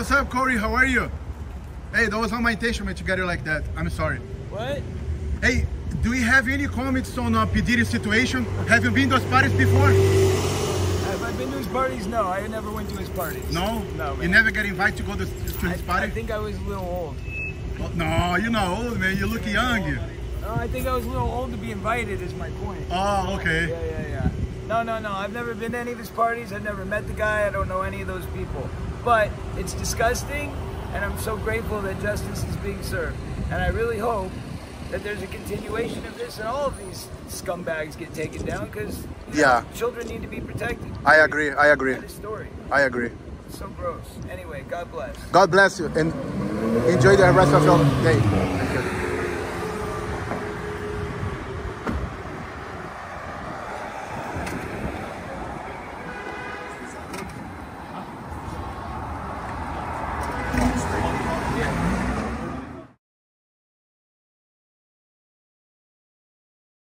What's up, Corey? How are you? Hey, that was not my intention, man, to get you like that. I'm sorry. What? Hey, do we have any comments on Pediri's situation? Have you been to his parties before? Have I been to his parties? No, I never went to his parties. No? No, man. You never get invited to go to his party? I think I was a little old. Oh, no, you're not old, man. You look young. No, I think I was a little old to be invited is my point. Oh, okay. Yeah. No. I've never been to any of his parties. I've never met the guy. I don't know any of those people. But it's disgusting, and I'm so grateful that justice is being served. And I really hope that there's a continuation of this and all of these scumbags get taken down, because children need to be protected. I agree. That is story. I agree. It's so gross. Anyway, God bless. God bless you, and enjoy the rest of your day. Thank you.